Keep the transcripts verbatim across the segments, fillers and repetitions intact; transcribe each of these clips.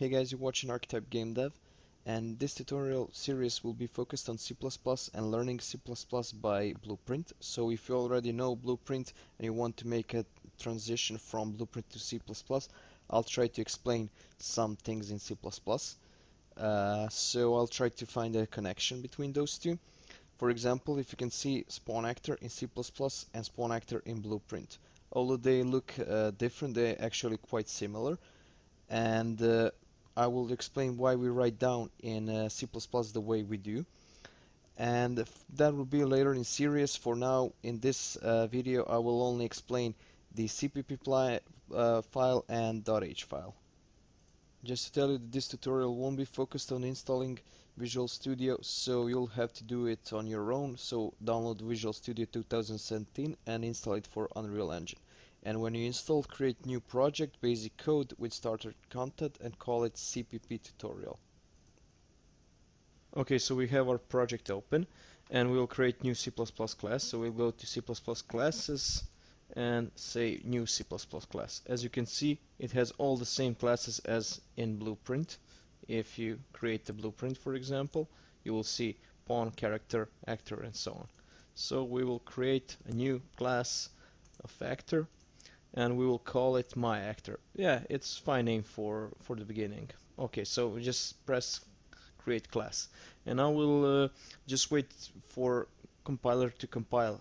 Hey guys, you're watching Archetype Game Dev, and this tutorial series will be focused on C plus plus and learning C plus plus by Blueprint. So if you already know Blueprint and you want to make a transition from Blueprint to C plus plus, I'll try to explain some things in C plus plus. Uh, so I'll try to find a connection between those two. For example, if you can see Spawn Actor in C plus plus and Spawn Actor in Blueprint. Although they look uh, different, they're actually quite similar. And uh, I will explain why we write down in uh, C plus plus the way we do, and that will be later in series. For now, in this uh, video, I will only explain the C P P uh, file and .h file. Just to tell you that this tutorial won't be focused on installing Visual Studio, so you'll have to do it on your own. So download Visual Studio two thousand seventeen and install it for Unreal Engine. And when you install, create new project, basic code with starter content, and call it C P P Tutorial. Okay, so we have our project open, and we'll create new C plus plus class. So we'll go to C plus plus classes and say new C plus plus class. As you can see, it has all the same classes as in Blueprint. If you create the Blueprint, for example, you will see pawn, character, actor, and so on. So we will create a new class of actor, and we will call it MyActor. Yeah, it's fine name for for the beginning. Okay, so we just press create class, and I will uh, just wait for compiler to compile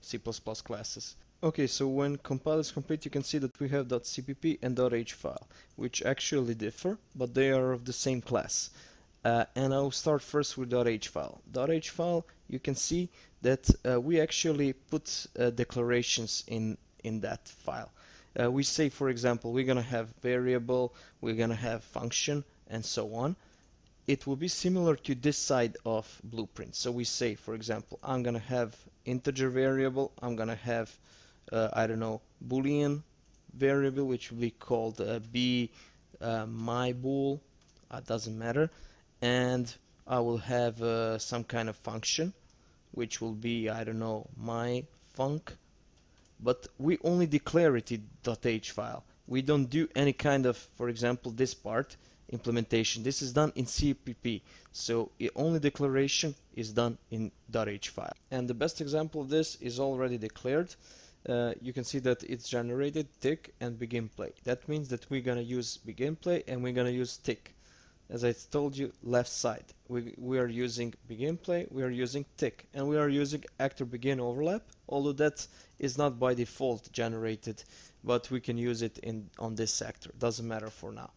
C plus plus classes. Okay, so when compile is complete, you can see that we have .cpp and .h file, which actually differ, but they are of the same class. Uh, and I'll start first with .h file. .h file, you can see that uh, we actually put uh, declarations in in that file. Uh, we say, for example, we're gonna have variable, we're gonna have function, and so on. It will be similar to this side of Blueprint. So we say, for example, I'm gonna have integer variable, I'm gonna have uh, I don't know, boolean variable, which will be called uh, b uh, my bool, uh, doesn't matter, and I will have uh, some kind of function, which will be, I don't know, my func. But we only declare it in .h file. We don't do any kind of, for example, this part, implementation. This is done in C P P. So the only declaration is done in .h file. And the best example of this is already declared. Uh, you can see that it's generated tick and begin play. That means that we're going to use begin play and we're going to use tick. As I told you, left side. We, we are using begin play, we are using tick, and we are using actor begin overlap, although that is not by default generated, but we can use it in on this actor. Doesn't matter for now.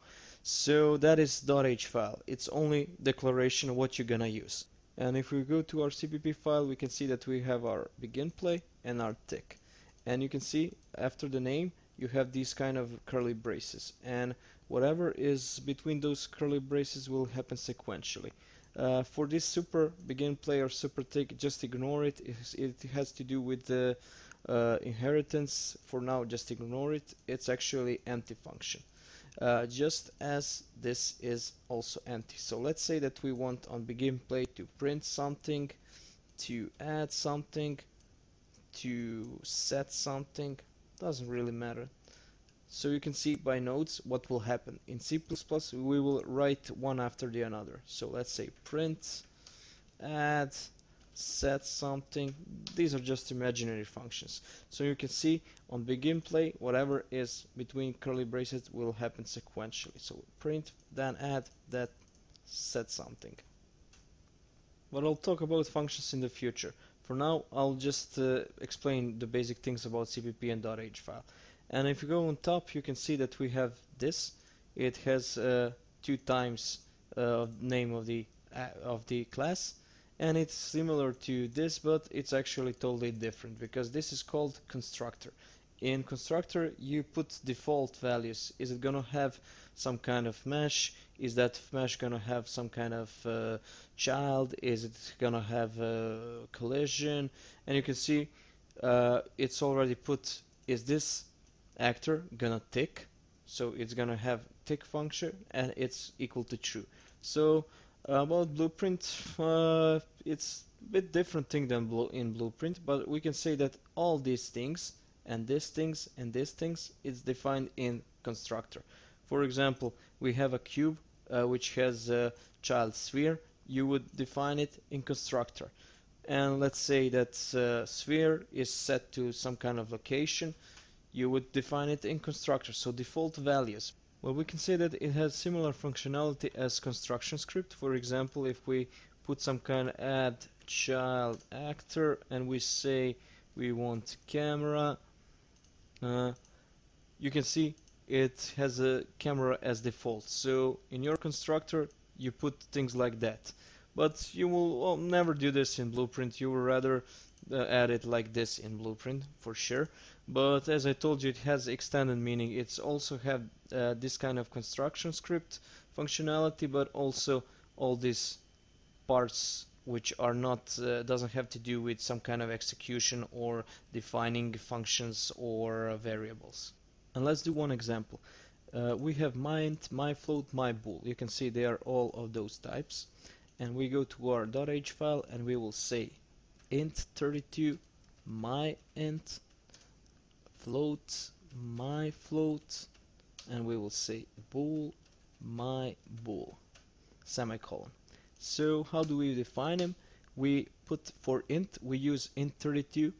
So that is .h file. It's only declaration what you're gonna use. And if we go to our C P P file, we can see that we have our begin play and our tick. And you can see after the name, you have these kind of curly braces, and whatever is between those curly braces will happen sequentially. Uh, for this super begin play or super tick, just ignore it. It has to do with the uh, inheritance. For now, just ignore it. It's actually empty function, uh, just as this is also empty. So let's say that we want on begin play to print something, to add something, to set something. Doesn't really matter. So you can see by nodes what will happen. In C plus plus, we will write one after the another. So let's say print, add, set something. These are just imaginary functions. So you can see on begin play, whatever is between curly braces will happen sequentially. So print, then add, that, set something. But I'll talk about functions in the future. For now, I'll just uh, explain the basic things about C P P and .h file. And if you go on top, you can see that we have this. It has uh, two times uh, name of the uh, of the class, and it's similar to this, but it's actually totally different because this is called constructor. In constructor, you put default values. Is it gonna have some kind of mesh? Is that mesh gonna have some kind of uh, child? Is it gonna have a collision? And you can see uh, it's already put. Is this actor gonna tick? So it's gonna have tick function, and it's equal to true. So uh, about Blueprint, uh, it's a bit different thing than blue in Blueprint, but we can say that all these things, and these things, and these things, it's defined in constructor. For example, we have a cube uh, which has a child sphere. You would define it in constructor, and let's say that uh, sphere is set to some kind of location. You would define it in constructor, so default values. Well, we can say that it has similar functionality as construction script. For example, if we put some kind of add child actor and we say we want camera, uh, you can see it has a camera as default. So in your constructor you put things like that, but you will well, never do this in Blueprint. You will rather uh, add it like this in Blueprint for sure. But as I told you, it has extended meaning. It's also have uh, this kind of construction script functionality, but also all these parts which are not uh, doesn't have to do with some kind of execution or defining functions or uh, variables. And let's do one example. Uh, we have myInt, myFloat, myBool. You can see they are all of those types. And we go to our .h file and we will say int thirty-two myInt float myFloat, and we will say bool myBool semicolon. So how do we define them? We put for int, we use int thirty-two,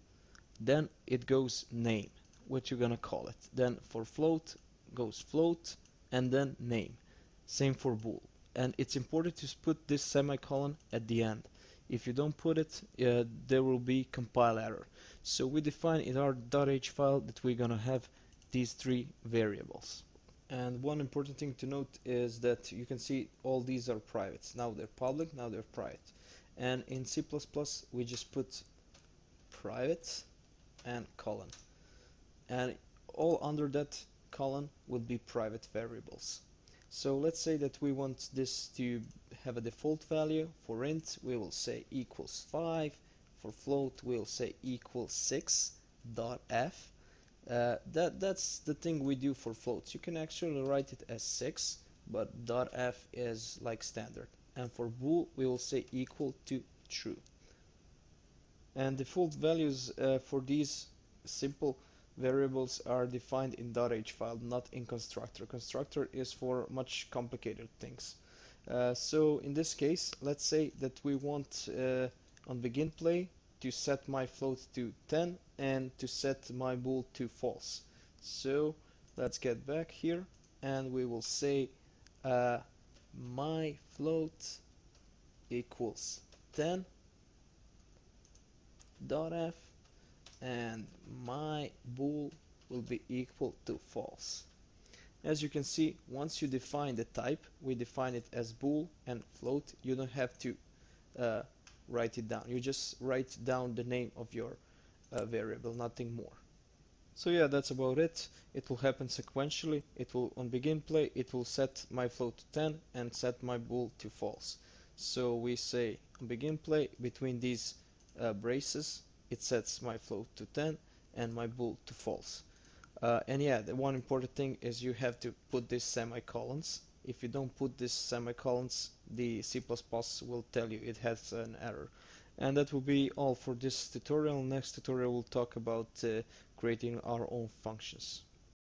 then it goes name, what you're gonna call it. Then for float goes float and then name. Same for bool. And it's important to put this semicolon at the end. If you don't put it, uh, there will be compile error. So we define in our .h file that we're gonna have these three variables. And one important thing to note is that you can see all these are privates. Now they're public, now they're private. And in C plus plus we just put private and colon. And all under that colon would be private variables. So let's say that we want this to have a default value. For int we will say equals five. For float we'll say equals six dot f. Uh, that that's the thing we do for floats. You can actually write it as six, but .f is like standard. And for bool we will say equal to true. And default values uh, for these simple variables are defined in .h file, not in constructor. Constructor is for much complicated things. Uh, so in this case, let's say that we want uh, on begin play to set my float to ten and to set my bool to false. So let's get back here and we will say uh, my float equals ten dot f and my bool will be equal to false. As you can see, once you define the type, we define it as bool and float. You don't have to uh, write it down. You just write down the name of your uh, variable, nothing more. So yeah, that's about it. It will happen sequentially. It will on begin play, it will set my float to ten and set my bool to false. So we say on begin play, between these uh, braces it sets my float to ten and my bool to false. Uh, and yeah, the one important thing is you have to put these semicolons. If you don't put these semicolons, the C plus plus will tell you it has an error. And that will be all for this tutorial. Next tutorial we'll talk about uh, creating our own functions.